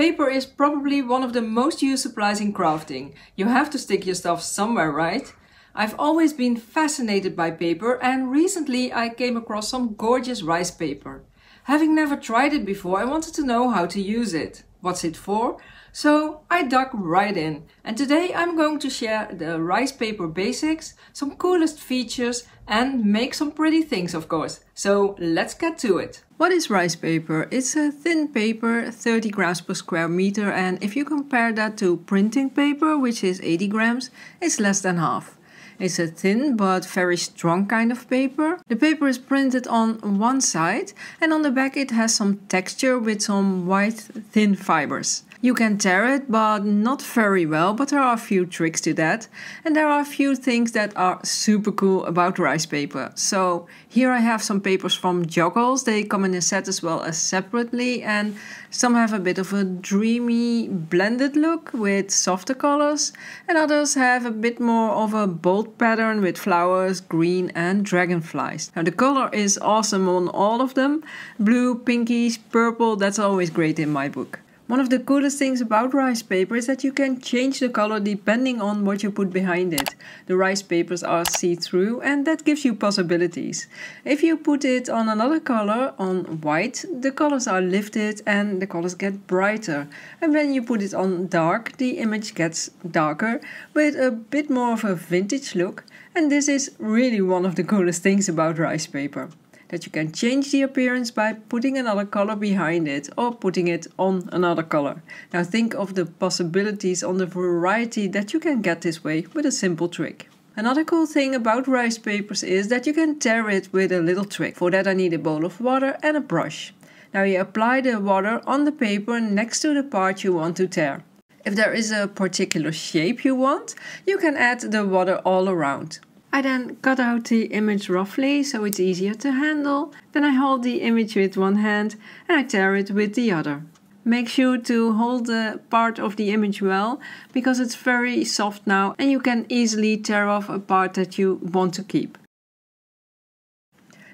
Paper is probably one of the most used supplies in crafting. You have to stick your stuff somewhere, right? I've always been fascinated by paper, and recently I came across some gorgeous rice paper. Having never tried it before, I wanted to know how to use it. What's it for? So I dug right in, and today I'm going to share the rice paper basics, some coolest features, and make some pretty things, of course. So let's get to it. What is rice paper? It's a thin paper, 30 grams per square meter, and if you compare that to printing paper, which is 80 grams, it's less than half. It's a thin but very strong kind of paper. The paper is printed on one side, and on the back it has some texture with some white thin fibers. You can tear it, but not very well, but there are a few tricks to that. And there are a few things that are super cool about rice paper. So here I have some papers from Joggles. They come in a set as well as separately, and some have a bit of a dreamy blended look with softer colors, and others have a bit more of a bold pattern with flowers, green and dragonflies. Now the color is awesome on all of them. Blue, pinkies, purple, that's always great in my book. One of the coolest things about rice paper is that you can change the color depending on what you put behind it. The rice papers are see-through, and that gives you possibilities. If you put it on another color, on white, the colors are lifted and the colors get brighter. And when you put it on dark, the image gets darker, with a bit more of a vintage look. And this is really one of the coolest things about rice paper. That you can change the appearance by putting another color behind it or putting it on another color. Now think of the possibilities on the variety that you can get this way with a simple trick. Another cool thing about rice papers is that you can tear it with a little trick. For that I need a bowl of water and a brush. Now you apply the water on the paper next to the part you want to tear. If there is a particular shape you want, you can add the water all around. I then cut out the image roughly, so it's easier to handle. Then I hold the image with one hand and I tear it with the other. Make sure to hold the part of the image well, because it's very soft now and you can easily tear off a part that you want to keep.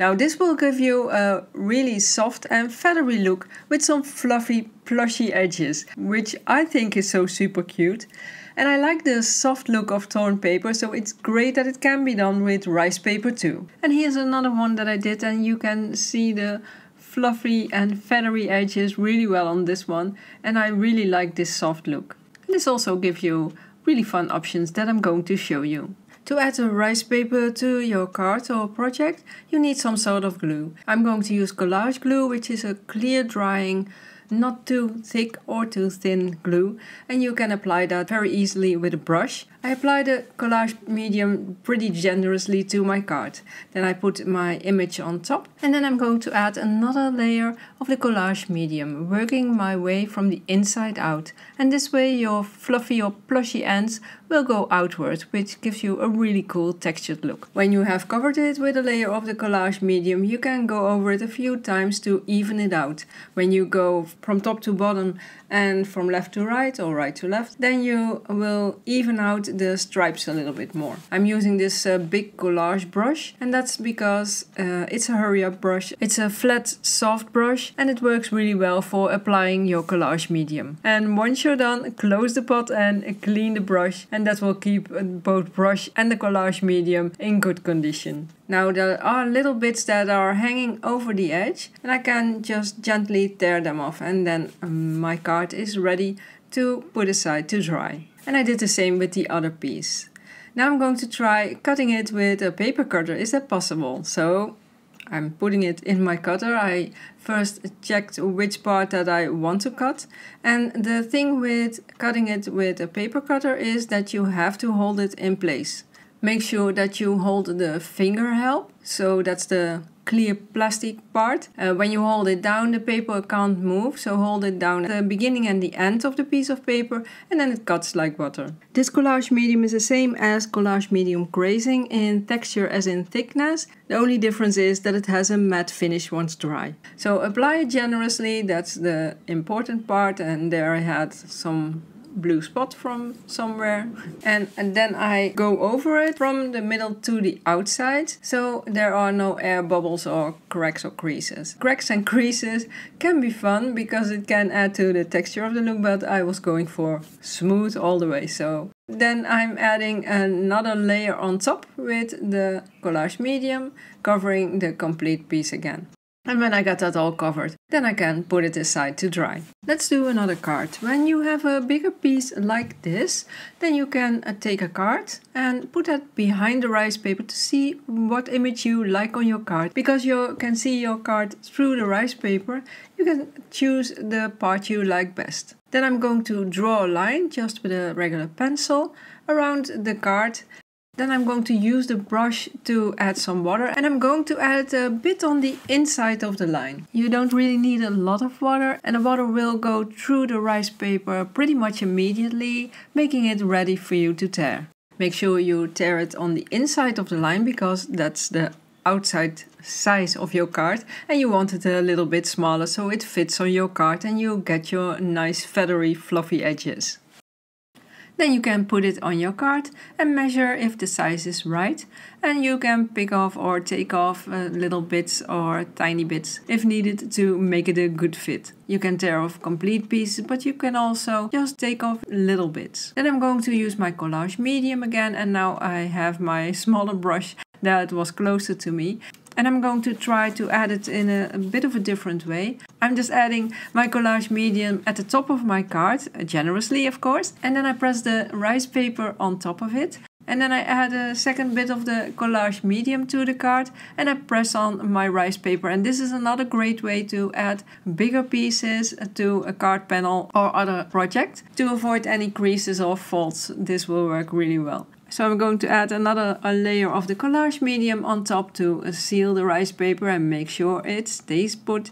Now this will give you a really soft and feathery look with some fluffy plushy edges, which I think is so super cute. And I like the soft look of torn paper, so it's great that it can be done with rice paper too. And here's another one that I did, and you can see the fluffy and feathery edges really well on this one. And I really like this soft look. And this also gives you really fun options that I'm going to show you. To add a rice paper to your card or project, you need some sort of glue. I'm going to use collage glue, which is a clear drying, not too thick or too thin glue, and you can apply that very easily with a brush. I apply the collage medium pretty generously to my card. Then I put my image on top, and then I'm going to add another layer of the collage medium, working my way from the inside out. And this way your fluffy or plushy ends will go outward, which gives you a really cool textured look. When you have covered it with a layer of the collage medium, you can go over it a few times to even it out. When you go from top to bottom and from left to right or right to left, then you will even out the stripes a little bit more. I'm using this big collage brush, and that's because it's a hurry up brush. It's a flat soft brush and it works really well for applying your collage medium. And once you're done, close the pot and clean the brush, and that will keep both brush and the collage medium in good condition. Now there are little bits that are hanging over the edge, and I can just gently tear them off, and then my card is ready to put aside to dry. And I did the same with the other piece. Now I'm going to try cutting it with a paper cutter. Is that possible? So I'm putting it in my cutter. I first checked which part that I want to cut. And the thing with cutting it with a paper cutter is that you have to hold it in place. Make sure that you hold the finger help, so that's the clear plastic part. When you hold it down, the paper can't move, so hold it down at the beginning and the end of the piece of paper, and then it cuts like butter. This collage medium is the same as collage medium grazing in texture as in thickness. The only difference is that it has a matte finish once dry. So apply it generously, that's the important part, and there I had some blue spot from somewhere. And then I go over it from the middle to the outside, so there are no air bubbles or cracks or creases. Cracks and creases can be fun because it can add to the texture of the look, but I was going for smooth all the way, so... Then I'm adding another layer on top with the collage medium, covering the complete piece again. And when I got that all covered, then I can put it aside to dry. Let's do another card. When you have a bigger piece like this, then you can take a card and put that behind the rice paper to see what image you like on your card. Because you can see your card through the rice paper, you can choose the part you like best. Then I'm going to draw a line just with a regular pencil around the card. Then I'm going to use the brush to add some water, and I'm going to add a bit on the inside of the line. You don't really need a lot of water, and the water will go through the rice paper pretty much immediately, making it ready for you to tear. Make sure you tear it on the inside of the line because that's the outside size of your card, and you want it a little bit smaller so it fits on your card and you get your nice feathery fluffy edges. Then you can put it on your card and measure if the size is right, and you can pick off or take off little bits or tiny bits if needed to make it a good fit. You can tear off complete pieces, but you can also just take off little bits. Then I'm going to use my collage medium again, and now I have my smaller brush that was closer to me. And I'm going to try to add it in a bit of a different way. I'm just adding my collage medium at the top of my card, generously of course. And then I press the rice paper on top of it. And then I add a second bit of the collage medium to the card and I press on my rice paper. And this is another great way to add bigger pieces to a card panel or other project. To avoid any creases or folds, this will work really well. So I'm going to add another layer of the collage medium on top to seal the rice paper and make sure it stays put.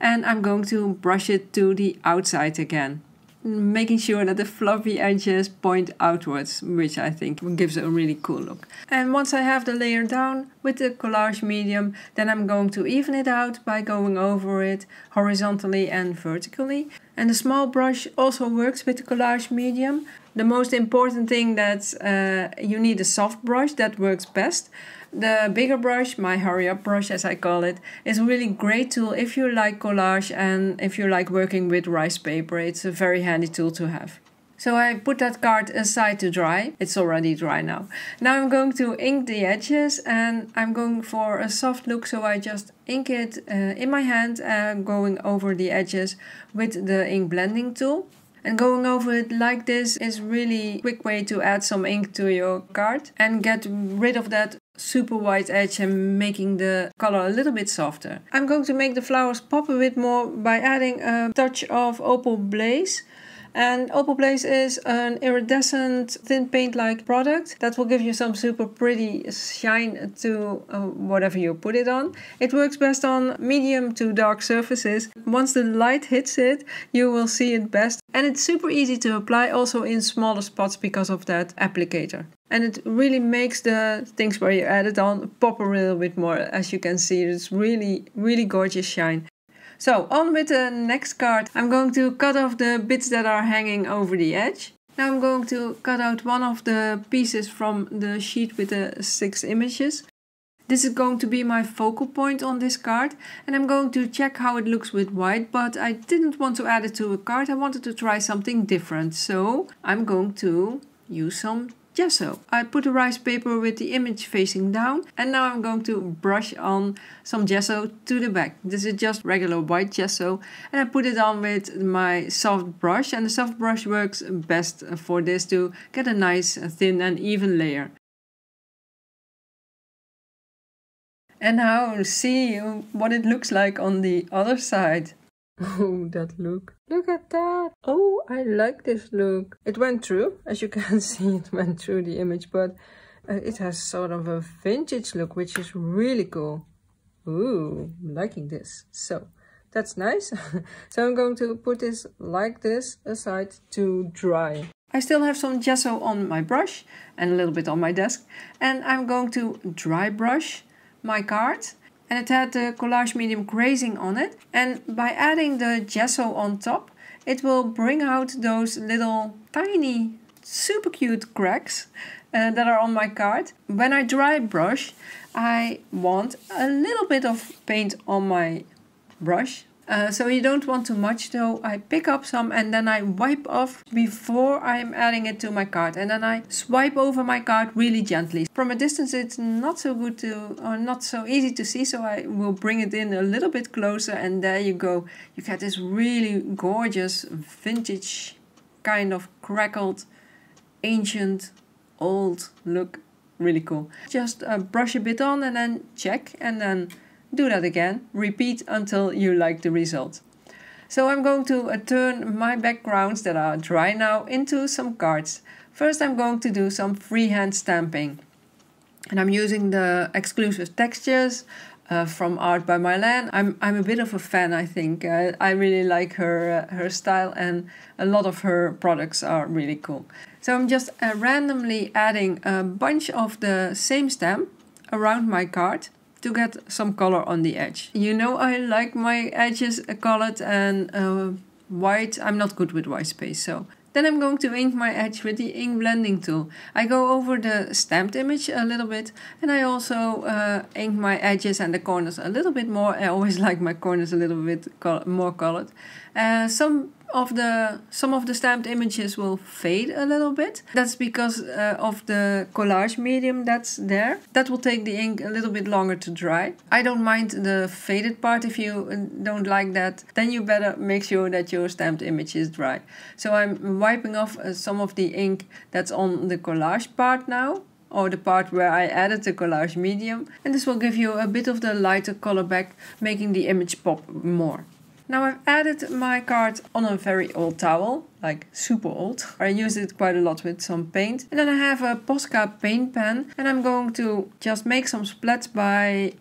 And I'm going to brush it to the outside again, making sure that the fluffy edges point outwards, which I think gives a really cool look. And once I have the layer down with the collage medium, then I'm going to even it out by going over it horizontally and vertically. And the small brush also works with the collage medium. The most important thing that you need a soft brush that works best. The bigger brush, my hurry up brush as I call it, is a really great tool if you like collage and if you like working with rice paper. It's a very handy tool to have. So I put that card aside to dry. It's already dry now. Now I'm going to ink the edges, and I'm going for a soft look, so I just ink it in my hand and going over the edges with the ink blending tool. And going over it like this is really a quick way to add some ink to your card and get rid of that super white edge and making the color a little bit softer. I'm going to make the flowers pop a bit more by adding a touch of Opal Blaze. And Opal Blaze is an iridescent thin paint-like product that will give you some super pretty shine to whatever you put it on. It works best on medium to dark surfaces. Once the light hits it, you will see it best. And it's super easy to apply also in smaller spots because of that applicator. And it really makes the things where you add it on pop a little bit more. As you can see, it's really, really gorgeous shine. So on with the next card. I'm going to cut off the bits that are hanging over the edge. Now I'm going to cut out one of the pieces from the sheet with the 6 images. This is going to be my focal point on this card, and I'm going to check how it looks with white, but I didn't want to add it to a card. I wanted to try something different, so I'm going to use some gesso. I put the rice paper with the image facing down, and now I'm going to brush on some gesso to the back. This is just regular white gesso, and I put it on with my soft brush, and the soft brush works best for this to get a nice thin and even layer. And now see what it looks like on the other side. Oh, that look. Look at that. Oh, I like this look. It went through, as you can see, it went through the image, but it has sort of a vintage look, which is really cool. Ooh, I'm liking this. So, that's nice. So I'm going to put this like this aside to dry. I still have some gesso on my brush and a little bit on my desk. And I'm going to dry brush my card. And it had the collage medium grazing on it, and by adding the gesso on top it will bring out those little tiny super cute cracks that are on my card. When I dry brush, I want a little bit of paint on my brush. So you don't want too much though. I pick up some and then I wipe off before I'm adding it to my card. And then I swipe over my card really gently. From a distance it's not so good to, or not so easy to see. So I will bring it in a little bit closer and there you go. You get this really gorgeous vintage kind of crackled, ancient, old look. Really cool. Just brush a bit on and then check and then do that again, repeat until you like the result. So I'm going to turn my backgrounds that are dry now into some cards. First I'm going to do some freehand stamping. And I'm using the exclusive textures from Art by Mylan. I'm a bit of a fan, I think. I really like her style and a lot of her products are really cool. So I'm just randomly adding a bunch of the same stamp around my card to get some color on the edge. You know, I like my edges colored and white. I'm not good with white space, so. Then I'm going to ink my edge with the ink blending tool. I go over the stamped image a little bit and I also ink my edges and the corners a little bit more. I always like my corners a little bit more colored. Some of the stamped images will fade a little bit. That's because of the collage medium that's there. That will take the ink a little bit longer to dry. I don't mind the faded part. If you don't like that, then you better make sure that your stamped image is dry. So I'm wiping off some of the ink that's on the collage part now, or the part where I added the collage medium. And this will give you a bit of the lighter color back, making the image pop more. Now I've added my card on a very old towel, like super old. I used it quite a lot with some paint. And then I have a Posca paint pen and I'm going to just make some splats by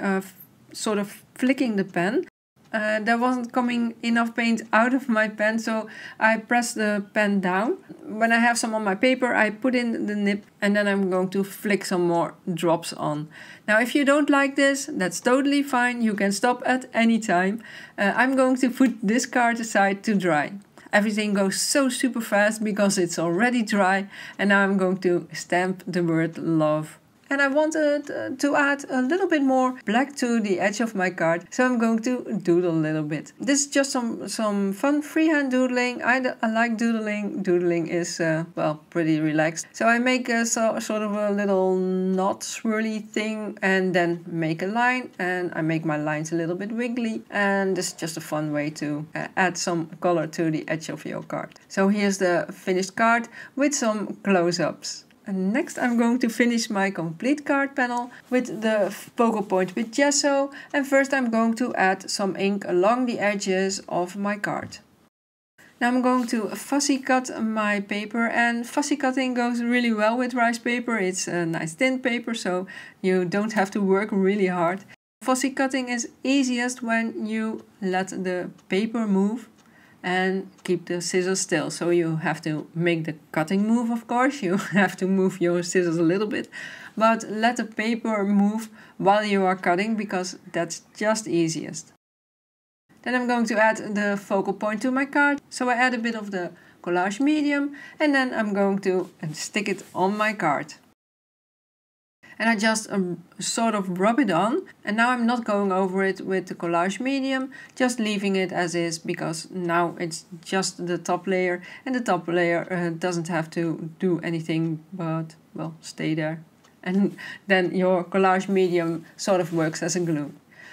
sort of flicking the pen. There wasn't coming enough paint out of my pen, so I press the pen down. When I have some on my paper, I put in the nib and then I'm going to flick some more drops on. Now, if you don't like this, that's totally fine. You can stop at any time. I'm going to put this card aside to dry. Everything goes so super fast because it's already dry. And now I'm going to stamp the word love. And I wanted to add a little bit more black to the edge of my card. So I'm going to doodle a little bit. This is just some fun freehand doodling. I like doodling. Doodling is, well, pretty relaxed. So I make a sort of a little knot swirly thing and then make a line. And I make my lines a little bit wiggly. And this is just a fun way to add some color to the edge of your card. So here's the finished card with some close-ups. And next I'm going to finish my complete card panel with the focal point with gesso, and first I'm going to add some ink along the edges of my card. Now I'm going to fussy cut my paper, and fussy cutting goes really well with rice paper. It's a nice thin paper, so you don't have to work really hard. Fussy cutting is easiest when you let the paper move and keep the scissors still. So you have to make the cutting move, of course. You have to move your scissors a little bit, but let the paper move while you are cutting, because that's just easiest. Then I'm going to add the focal point to my card. So I add a bit of the collage medium and then I'm going to stick it on my card. And I just sort of rub it on. And now I'm not going over it with the collage medium, just leaving it as is, because now it's just the top layer, and the top layer doesn't have to do anything but, well, stay there. And then your collage medium sort of works as a glue.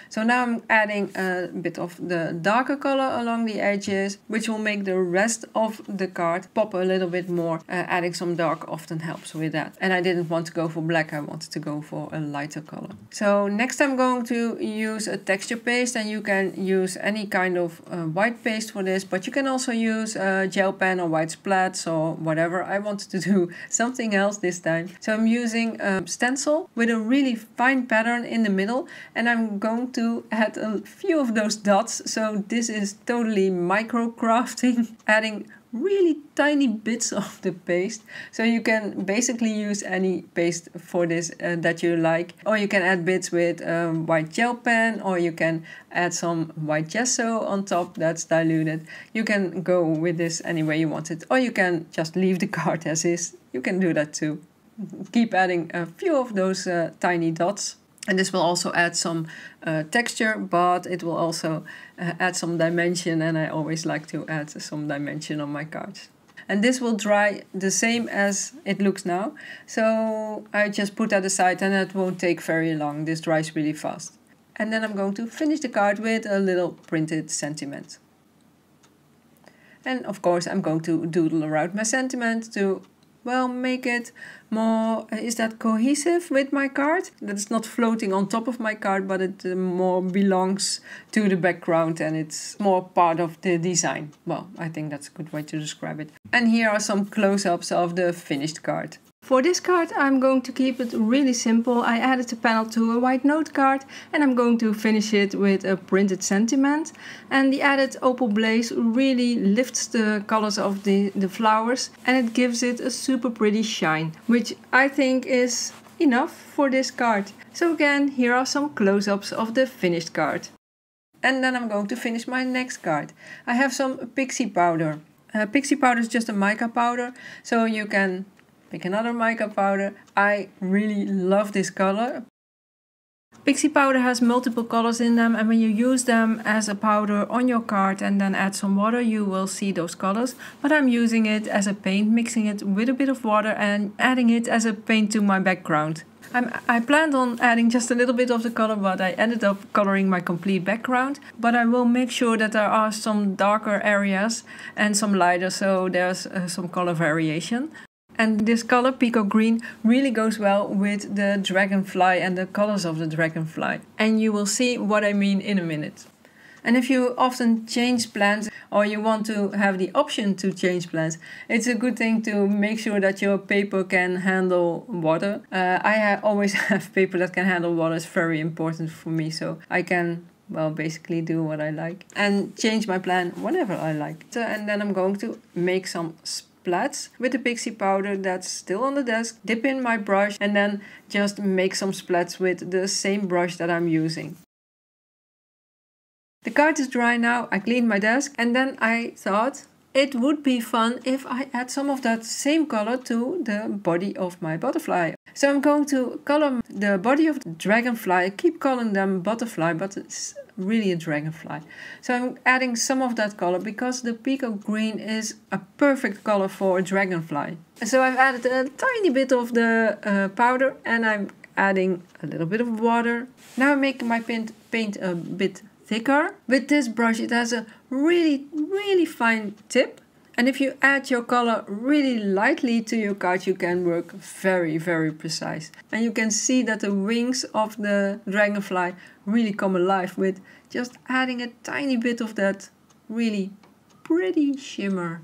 So now I'm adding a bit of the darker color along the edges, which will make the rest of the card pop a little bit more. Adding some dark often helps with that. And I didn't want to go for black, I wanted to go for a lighter color. So next I'm going to use a texture paste, and you can use any kind of white paste for this, but you can also use a gel pen or white splats or whatever. I wanted to do something else this time. So I'm using a stencil with a really fine pattern in the middle, and I'm going to add a few of those dots. So this is totally micro crafting, adding really tiny bits of the paste. So you can basically use any paste for this that you like. Or you can add bits with white gel pen, or you can add some white gesso on top that's diluted. You can go with this any way you want it, or you can just leave the card as is. You can do that too. Keep adding a few of those tiny dots. And this will also add some texture, but it will also add some dimension, and I always like to add some dimension on my cards. And this will dry the same as it looks now. So I just put that aside and it won't take very long. This dries really fast. And then I'm going to finish the card with a little printed sentiment. And of course I'm going to doodle around my sentiment to make it more, is that cohesive with my card? That's not floating on top of my card, but it more belongs to the background and it's more part of the design. Well, I think that's a good way to describe it. And here are some close-ups of the finished card. For this card I'm going to keep it really simple. I added a panel to a white note card and I'm going to finish it with a printed sentiment. And the added opal blaze really lifts the colors of the flowers and it gives it a super pretty shine, which I think is enough for this card. So again, here are some close-ups of the finished card. And then I'm going to finish my next card. I have some pixie powder. Pixie powder is just a mica powder, so you can pick another mica powder. I really love this color. Pixie powder has multiple colors in them, and when you use them as a powder on your card and then add some water, you will see those colors. But I'm using it as a paint, mixing it with a bit of water and adding it as a paint to my background. I planned on adding just a little bit of the color, but I ended up coloring my complete background. But I will make sure that there are some darker areas and some lighter, so there's some color variation. And this color, peacock green, really goes well with the dragonfly and the colors of the dragonfly. And you will see what I mean in a minute. And if you often change plans, or you want to have the option to change plans, it's a good thing to make sure that your paper can handle water. I always have paper that can handle water. It's very important for me, so I can basically do what I like. And change my plan whenever I like. So, and then I'm going to make some splats with the pixie powder that's still on the desk, dip in my brush and then just make some splats with the same brush that I'm using. The card is dry now, I cleaned my desk and then I thought it would be fun if I add some of that same color to the body of my butterfly. So I'm going to color the body of the dragonfly. I keep calling them butterfly, but it's really a dragonfly. So I'm adding some of that color because the peacock green is a perfect color for a dragonfly. So I've added a tiny bit of the powder and I'm adding a little bit of water. Now I'm making my paint a bit thicker. With this brush it has a really fine tip. And if you add your color really lightly to your card, you can work very precise. And you can see that the wings of the dragonfly really come alive with just adding a tiny bit of that really pretty shimmer.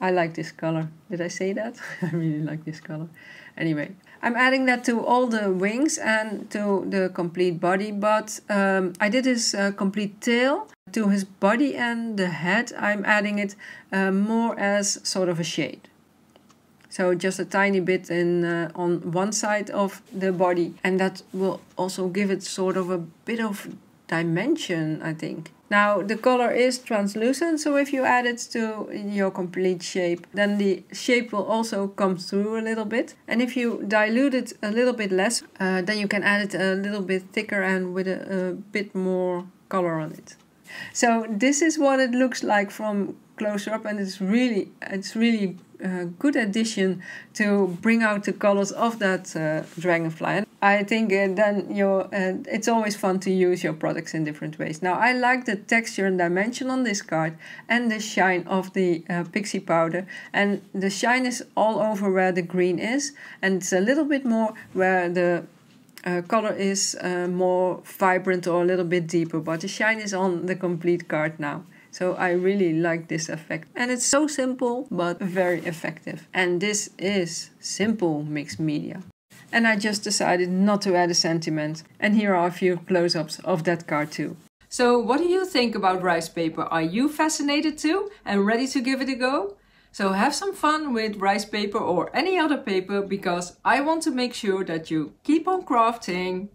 I like this color. Did I say that? I really like this color. Anyway, I'm adding that to all the wings and to the complete body, but I did his complete tail. To his body and the head, I'm adding it more as sort of a shade. So just a tiny bit in on one side of the body, and that will also give it sort of a bit of dimension, I think. Now the color is translucent, so if you add it to your complete shape, then the shape will also come through a little bit. And if you dilute it a little bit less, then you can add it a little bit thicker and with a bit more color on it. So this is what it looks like from closer up, and it's really a good addition to bring out the colors of that dragonfly. And I think then it's always fun to use your products in different ways. Now I like the texture and dimension on this card and the shine of the pixie powder, and the shine is all over where the green is, and it's a little bit more where the color is more vibrant or a little bit deeper, but the shine is on the complete card now. So I really like this effect, and it's so simple but very effective. And this is simple mixed media. And I just decided not to add a sentiment, and here are a few close-ups of that card too. So what do you think about rice paper? Are you fascinated too and ready to give it a go? So have some fun with rice paper or any other paper, because I want to make sure that you keep on crafting.